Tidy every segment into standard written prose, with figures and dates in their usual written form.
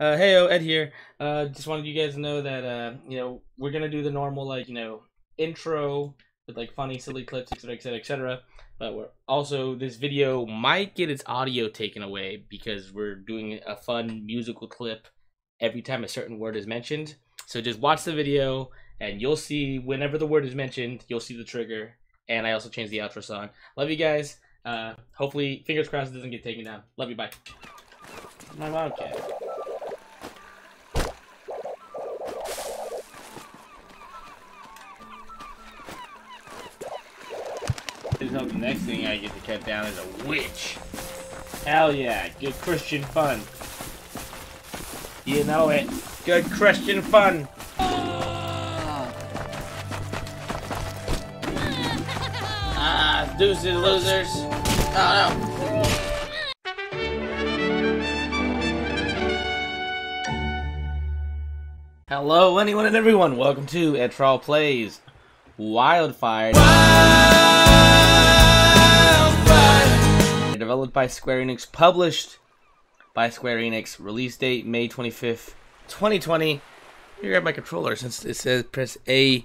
Heyo, Ed here. Just wanted you guys to know that, you know, we're gonna do the normal, like, you know, intro with, like, funny, silly clips, etc., etc., etc. But we're also, this video might get its audio taken away because we're doing a fun musical clip every time a certain word is mentioned. So just watch the video, and you'll see whenever the word is mentioned, you'll see the trigger. And I also changed the outro song. Love you guys. Hopefully, fingers crossed, it doesn't get taken down. Love you, bye. My mom can. Just hope the next thing I get to cut down is a witch. Hell yeah, good Christian fun. You know it. Good Christian fun. Ah, deuces, losers. Oh no. Hello, anyone and everyone. Welcome to Edtrawl Plays Wildfire. Wildfire. Developed by Square Enix, published by Square Enix. Release date May 25th, 2020. Let me grab my controller since it says press A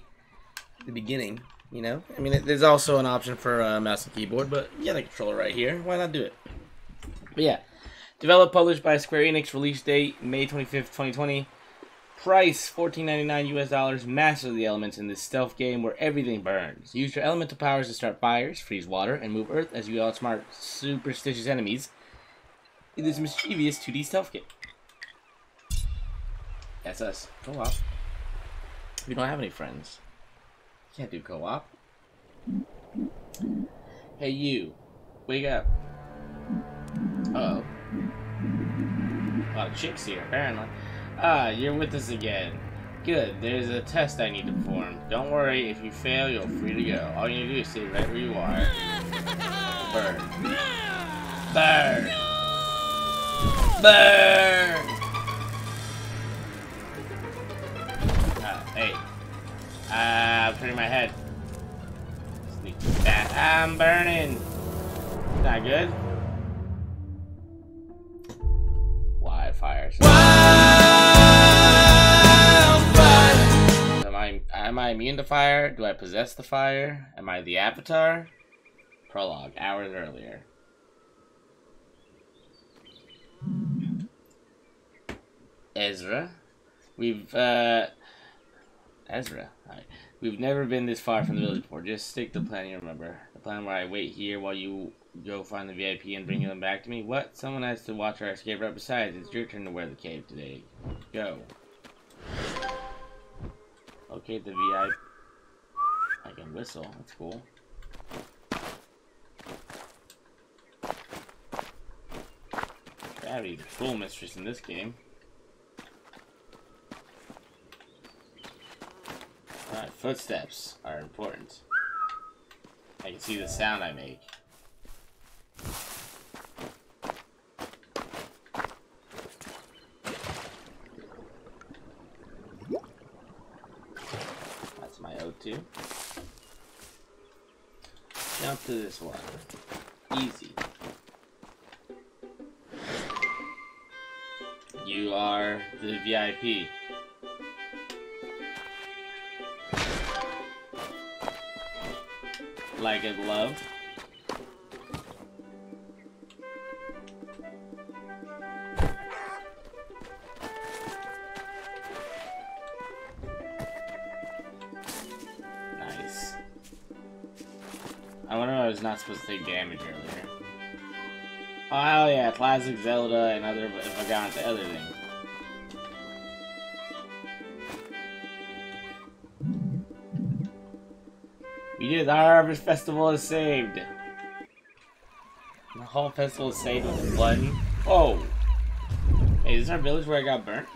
at the beginning. You know, I mean, there's also an option for a mouse and keyboard, but yeah, the controller right here. Why not do it? But yeah, developed, published by Square Enix. Release date May 25th, 2020. Price, $14.99 US. Master the elements in this stealth game where everything burns. Use your elemental powers to start fires, freeze water, and move earth as you outsmart superstitious enemies in this mischievous 2D stealth game. That's us. Co-op. We don't have any friends. Can't do co-op. Hey you. Wake up. Uh-oh. A lot of chicks here, apparently. Ah, you're with us again. Good, there's a test I need to perform. Don't worry, if you fail, you're free to go. All you need to do is stay right where you are. Burn. Burn! No! Burn! Hey. I'm turning my head. Sneak back. I'm burning! Is that good? Wildfire. Am I immune to fire? Do I possess the fire? Am I the avatar? Prologue, hours earlier. Ezra? Ezra, alright. We've never been this far from the village before. Just stick to the plan you remember. The plan where I wait here while you go find the VIP and bring them back to me? What? Someone has to watch our escape route. Besides, it's your turn to wear the cave today. Go. Okay, the VIP. I can whistle. That's cool. That'd be a cool mistress in this game. Alright, footsteps are important. I can see the sound I make. Jump to this one. Easy. You are the VIP. Like a glove. Not supposed to take damage earlier. Oh hell yeah, classic Zelda and other if I got into other things. We did the Harvest Festival is saved. The whole festival is saved with a button. Oh! Hey, is this our village where I got burnt?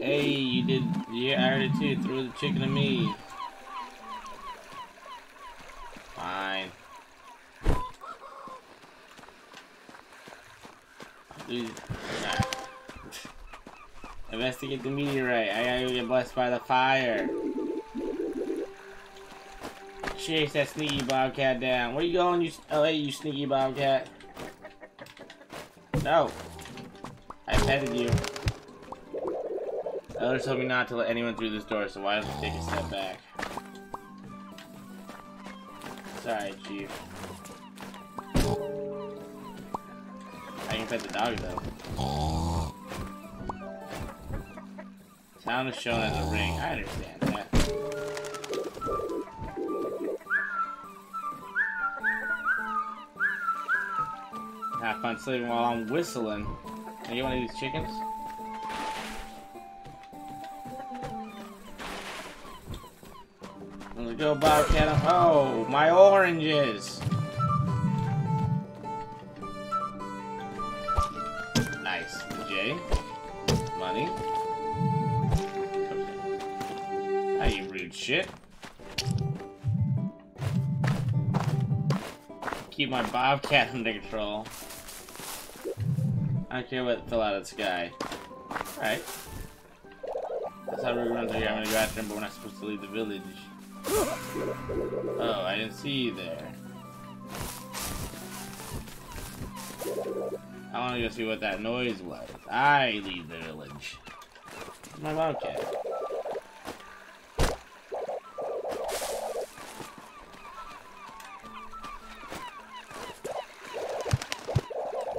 Hey, you did, yeah, I heard it too, threw the chicken at me. Fine. Dude, nah. Investigate the meteorite. I gotta get blessed by the fire. Chase that sneaky bobcat down. Where you going, you? Oh, hey, you sneaky bobcat. No. I petted you. Elders told me not to let anyone through this door, so why don't we take a step back? Sorry, Chief. I can pet the dog, though. Sound is shown as a ring. I understand that. Have fun sleeping while I'm whistling. Can you get one of these chickens? Let's go, Bobcat. Oh, my oranges! Nice. J. Money. Okay. Hey, you rude shit. Keep my Bobcat under control. I don't care what fell out of the sky. Alright. That's how we're going to here. I'm going to go after him, but we're not supposed to leave the village. Oh, I didn't see you there. I want to go see what that noise was. I leave the village. My Bobcat.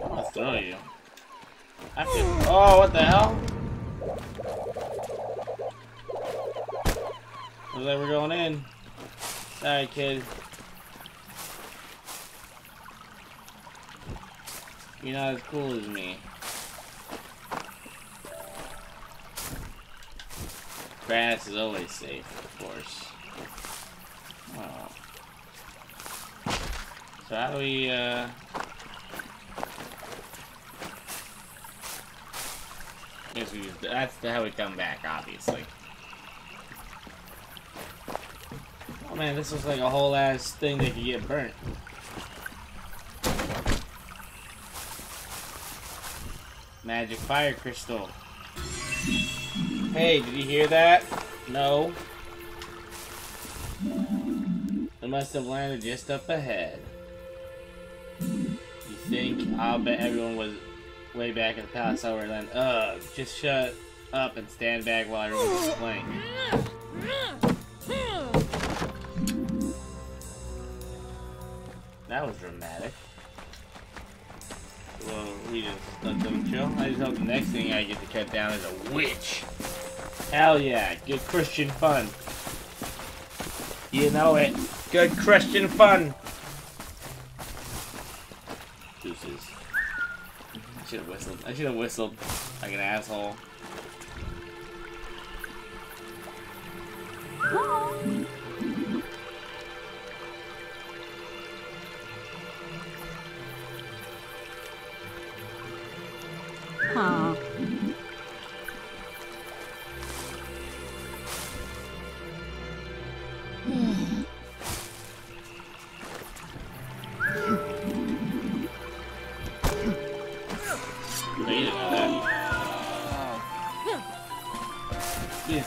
I'm going to throw you. Oh, what the hell? Looks like we're going in. Sorry, kid. You're not as cool as me. Grass is always safe, of course. Wow. So how do we, that's how we come back, obviously. Oh man, this looks like a whole ass thing that could get burnt. Magic fire crystal. Hey, did you hear that? No. It must have landed just up ahead. You think? I'll bet everyone was way back in the palace, I were then. Ugh, just shut up and stand back while everyone's playing. That was dramatic. Well, we just let them chill. I just hope the next thing I get to cut down is a witch. Hell yeah, good Christian fun. You know it. Good Christian fun. Deuces. I should have whistled. I should have whistled like an asshole. Aww.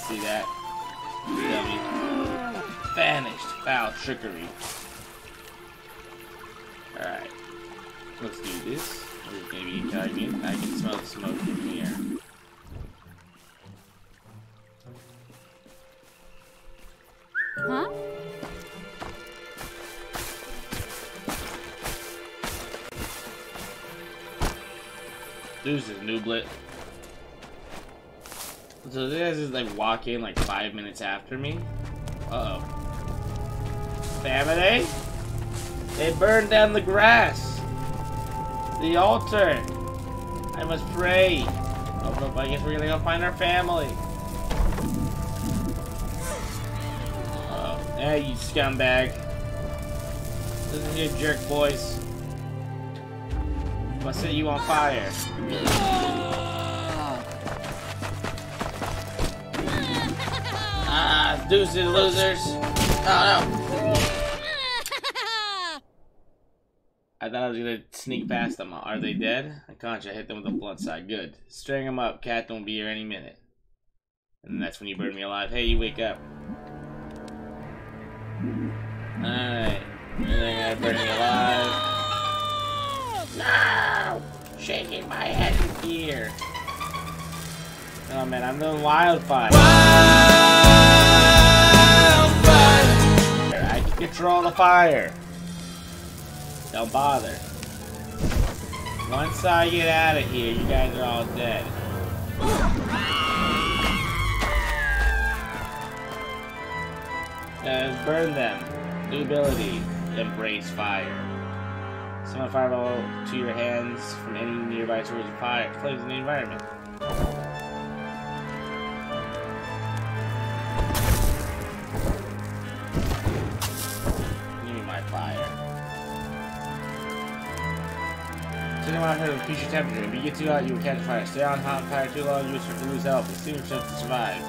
See that? Dummy. Vanished. Foul trickery. Alright. Let's do this. There's maybe a guy again. I can smell the smoke in here. Huh? Deuces, nooblet. So this is like walking like 5 minutes after me. Uh oh. Family? They burned down the grass. The altar. I must pray. Oh no, I guess we're gonna go find our family. Uh oh. Hey, you scumbag. Listen to your jerk voice. I'll set you on fire. Deuces, losers. Oh no. I thought I was gonna sneak past them. Are they dead? Unconscious. I hit them with a blunt side. Good. String them up. Cat don't be here any minute. And that's when you burn me alive. Hey, you wake up. Alright. You're gonna burn me alive. No! shaking my head in fear. Oh man, I'm doing Wildfire. Wildfire! I can control the fire. Don't bother. Once I get out of here, you guys are all dead. Burn them. New ability. Embrace fire. Summon fireball to your hands from any nearby source of fire flames in the environment. Give me my fire. Send them out here with future temperature. If you get too hot, you will catch fire. Stay on hot fire too long, you will start to lose health. It's too tough to survive.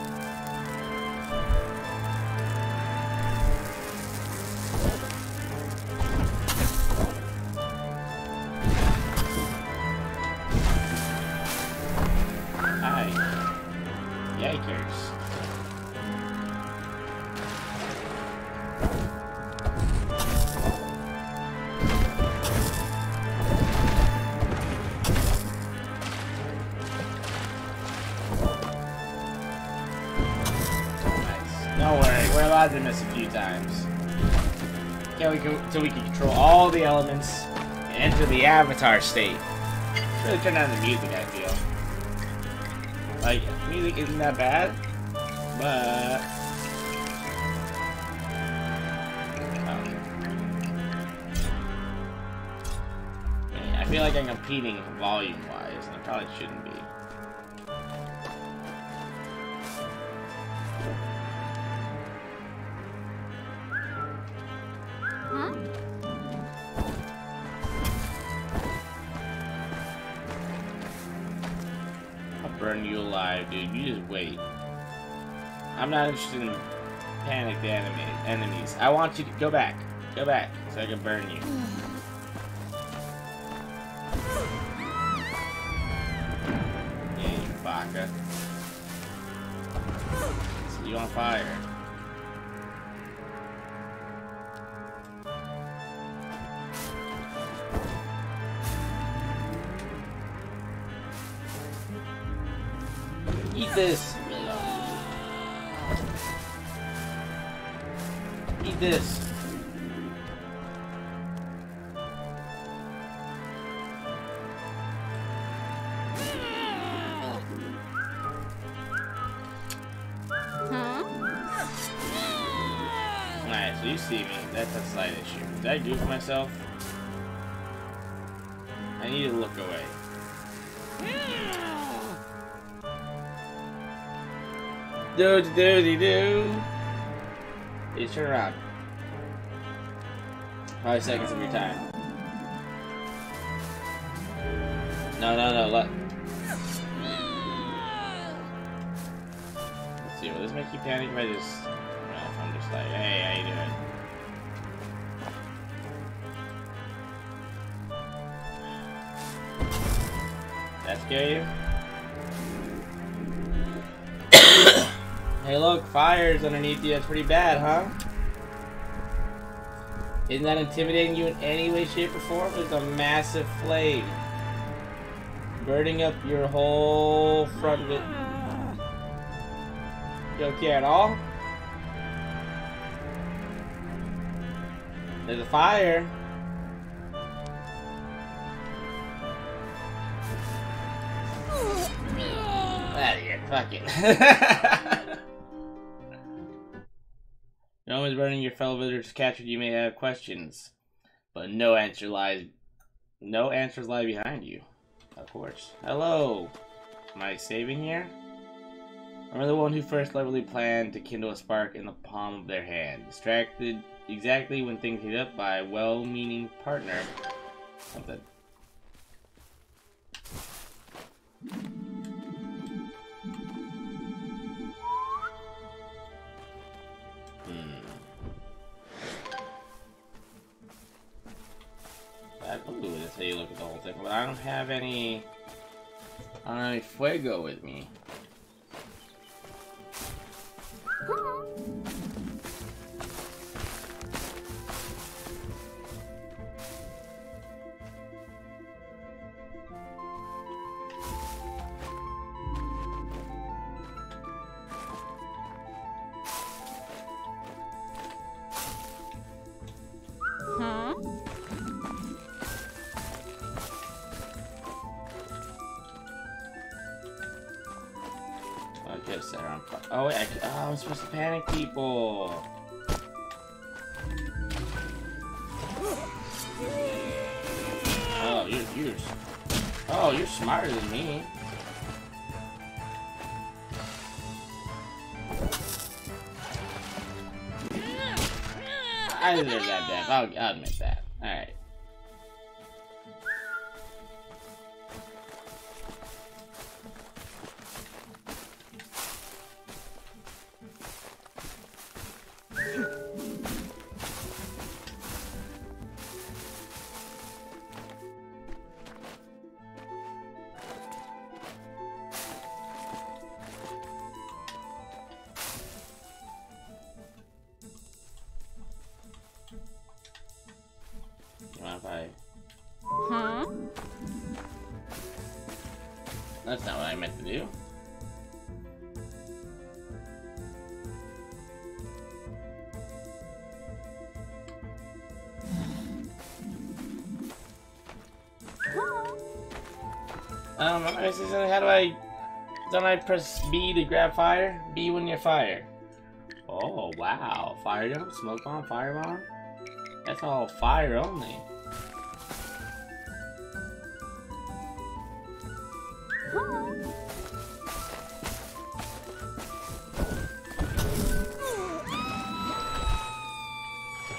To miss a few times. Yeah, we can control all the elements and enter the avatar state. Should really turn down the music, I feel. Like, music isn't that bad, but... I feel like I'm competing volume-wise, and I probably shouldn't be. Burn you alive, dude. You just wait. I'm not interested in panicked enemies. I want you to go back. Go back so I can burn you. Yeah, you baka. So you on fire. Eat this! Eat this! Alright, so you see me. That's a slight issue. Did I goof myself? I need to look away. Do. You turn around. 5 seconds of your time. No, let's see, will this make you panic if I just... Well, if I'm just like, hey, how you doing? That scare you? Hey look, fire's underneath you, that's pretty bad, huh? Isn't that intimidating you in any way, shape, or form? It's a massive flame. Burning up your whole front of it. You don't care at all? There's a fire. Out of here, fuck it. You're always burning your fellow visitors captured. You may have questions, but no answers lie behind you. Of course. Hello. Am I saving here? Remember the one who first cleverly planned to kindle a spark in the palm of their hand, distracted exactly when things heat up by a well-meaning partner. Something. So you look at the whole thing, but I don't have any fuego with me. the dipset on fire. Oh wait, I'm supposed to panic people. Oh, you're smarter than me. I deserve that death. I'll admit that. All right. That's not what I meant to do. How do I... Don't I press B to grab fire? B when you're fire. Oh, wow. Fire jump, smoke bomb, fire bomb? That's all fire only. No.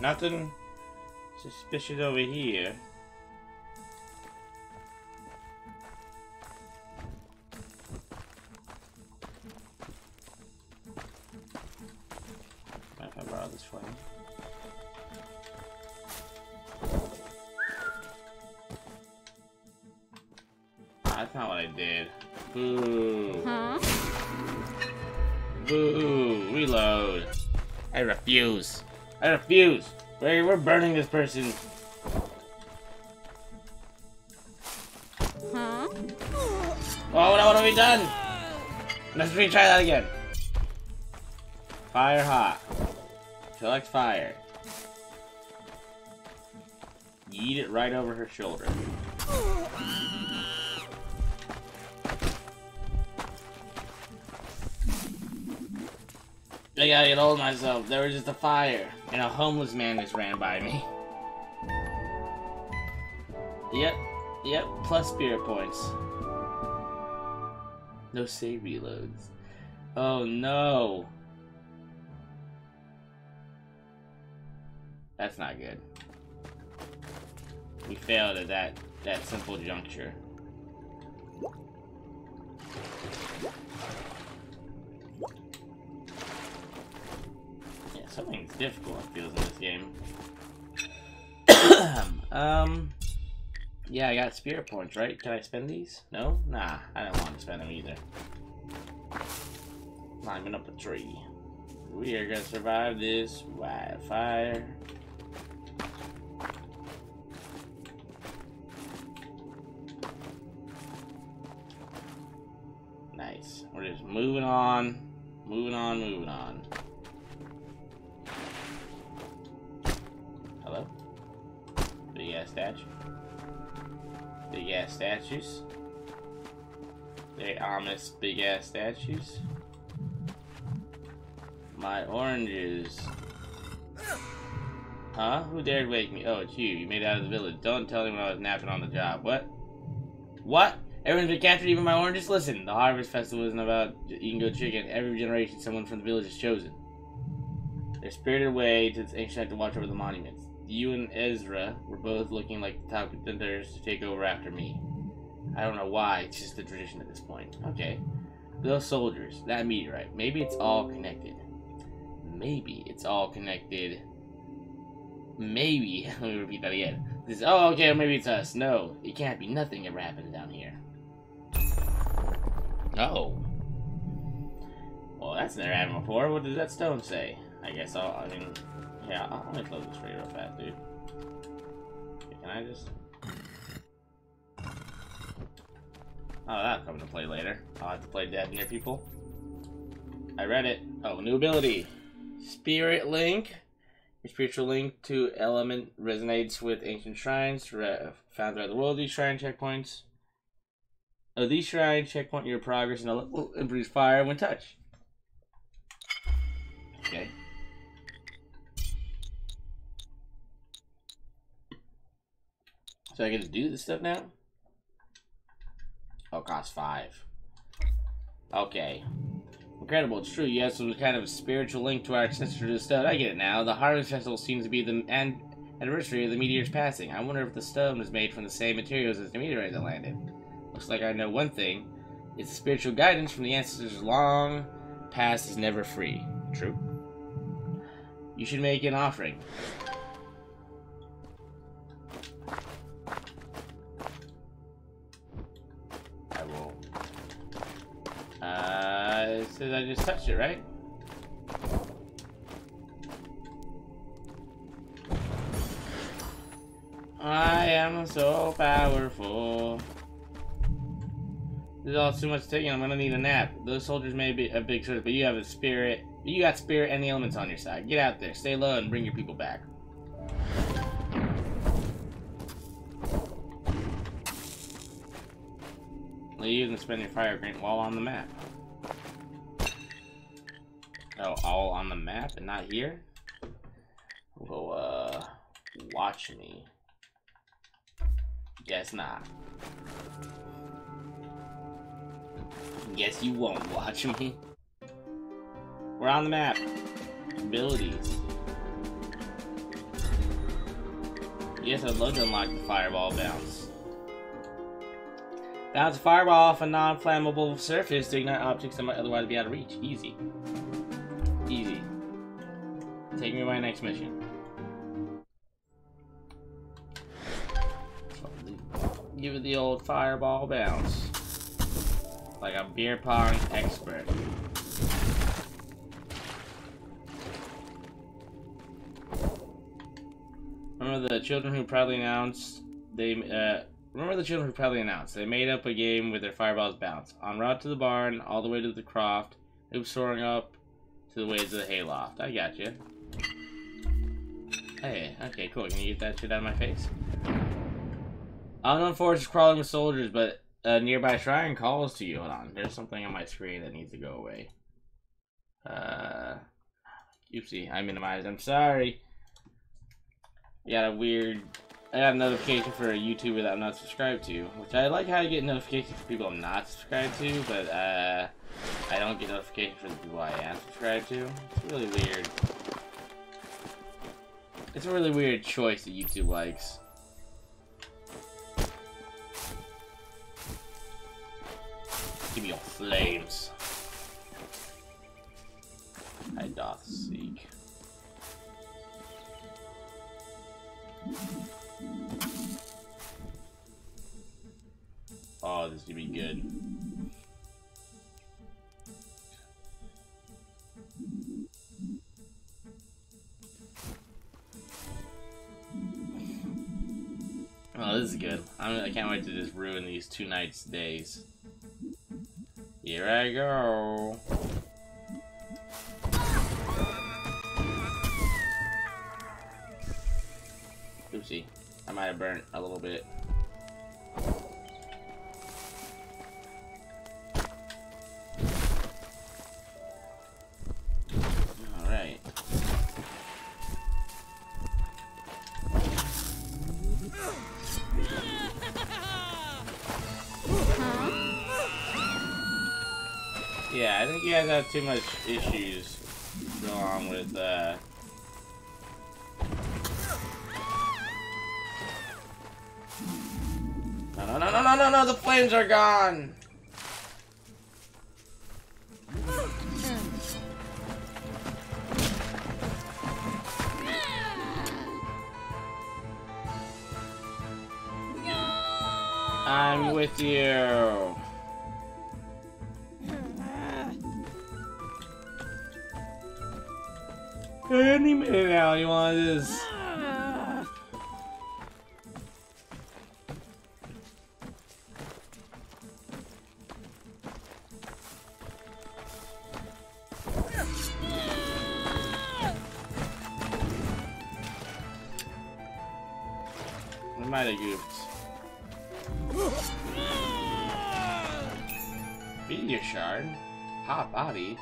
Nothing suspicious over here. If I borrow this flame. That's not what I did. Boo. Huh? Boo. Reload. I refuse. I refuse. We're burning this person. Huh? Oh no, what have we done? Let's retry that again. Fire hot. Select fire. Yeet it right over her shoulder. I gotta get hold of myself. There was just a fire, and a homeless man just ran by me. Yep, plus spirit points. No save reloads. Oh no. That's not good. We failed at that simple juncture. Something's difficult, it feels, in this game. Yeah, I got spirit points, right? Can I spend these? No? Nah, I don't want to spend them either. Climbing up a tree. We are gonna survive this wildfire. Nice. We're just moving on. Moving on, moving on. Big-ass statue. Big-ass statues. They're ominous big-ass statues. My oranges. Huh? Who dared wake me? Oh, it's you. You made it out of the village. Don't tell anyone I was napping on the job. What? What? Everyone's been captured, even my oranges? Listen, the Harvest Festival isn't about eating good chicken. Every generation, someone from the village is chosen. They're spirited away to this ancient act to watch over the monuments. You and Ezra were both looking like the top contenders to take over after me. I don't know why, it's just the tradition at this point. Okay. Those soldiers, that meteorite, maybe it's all connected. Maybe it's all connected. Maybe, let me repeat that again. This, oh, okay, maybe it's us. No, it can't be. Nothing ever happened down here. Oh. Well, that's never happened before. What does that stone say? I guess yeah, I'm gonna close this tree real fast, dude. Can I just... Oh, that'll come into play later. I'll have to play dead near people. I read it. Oh, new ability. Spirit Link. Your spiritual link to element resonates with ancient shrines found throughout the world. These shrine checkpoints. These shrine checkpoint your progress and improves fire when touched. Okay. So I get to do this stuff now? Oh, cost 5. Okay. Incredible, it's true. You have some kind of spiritual link to our ancestors to stone. I get it now. The harvest festival seems to be the anniversary of the meteor's passing. I wonder if the stone was made from the same materials as the meteorite that landed. Looks like I know one thing. It's spiritual guidance from the ancestors long past is never free. True. You should make an offering. I will. It says I just touched it, right? I am so powerful. This is all too much taking. I'm gonna need a nap. Those soldiers may be a big service, but you have a spirit. You got spirit and the elements on your side. Get out there, stay low, and bring your people back. Leave and spend your fire green while on the map. Oh, all on the map and not here? We'll go, watch me. Guess not. Guess you won't watch me. We're on the map. Abilities. Yes, I'd love to unlock the fireball bounce. Bounce a fireball off a non-flammable surface to ignite objects that might otherwise be out of reach. Easy. Easy. Take me to my next mission. Give it the old fireball bounce. Like a beer pong expert. Remember the children who proudly announced they made up a game with their fireballs bounce. En route to the barn, all the way to the croft, it was soaring up to the waves of the hayloft. I got you. Hey, okay, cool. Can you get that shit out of my face? Unknown forest is crawling with soldiers, but a nearby shrine calls to you. Hold on, there's something on my screen that needs to go away. Oopsie, I minimized. I'm sorry. I got a weird. I got a notification for a YouTuber that I'm not subscribed to, which I like how I get notifications for people I'm not subscribed to, but I don't get notifications for the people I am subscribed to. It's really weird. It's a really weird choice that YouTube likes. Give me your flames. I doth seek. Oh, this is gonna be good. Oh, this is good. I can't wait to just ruin these two nights' days. Here I go. Oopsie, I might have burnt a little bit. Alright. Yeah, I think you guys have too much issues going on with, No, the flames are gone! I'm with you! Any minute now, you want this? might have goofed. Meteor shard? Hot body?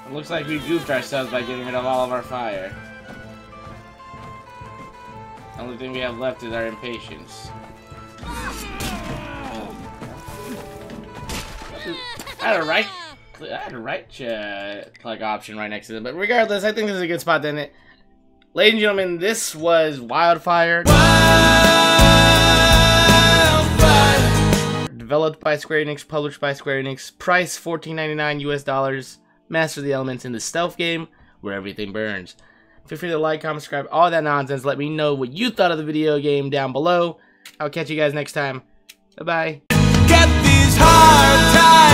It looks like we goofed ourselves by getting rid of all of our fire. The only thing we have left is our impatience. I had a right plug option right next to it, but regardless, I think this is a good spot to end it. Ladies and gentlemen, this was Wildfire. Wildfire! Developed by Square Enix, published by Square Enix, price $14.99 US. Master the elements in the stealth game where everything burns. Feel free to like, comment, subscribe, all that nonsense. Let me know what you thought of the video game down below. I'll catch you guys next time. Bye-bye. Get these hard times.